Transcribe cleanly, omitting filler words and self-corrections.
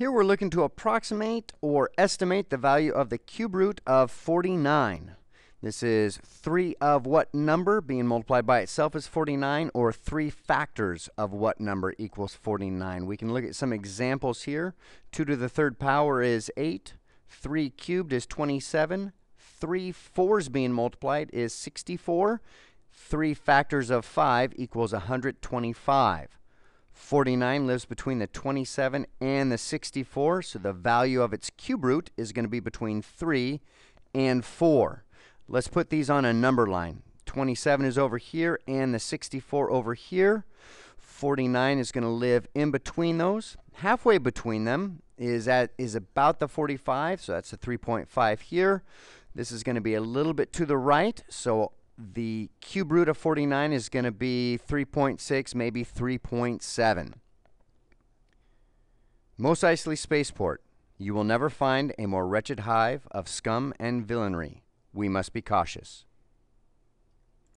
Here we're looking to approximate or estimate the value of the cube root of 49. This is 3 of what number being multiplied by itself is 49, or 3 factors of what number equals 49. We can look at some examples here. 2 to the third power is 8. 3 cubed is 27. 3 fours being multiplied is 64. 3 factors of 5 equals 125. 49 lives between the 27 and the 64, so the value of its cube root is going to be between 3 and 4. Let's put these on a number line. 27 is over here and the 64 over here. 49 is going to live in between those. Halfway between them is about the 45, so that's a 3.5 here. This is going to be a little bit to the right, so the cube root of 49 is going to be 3.6, maybe 3.7. Mos Eisley Spaceport. You will never find a more wretched hive of scum and villainy. We must be cautious.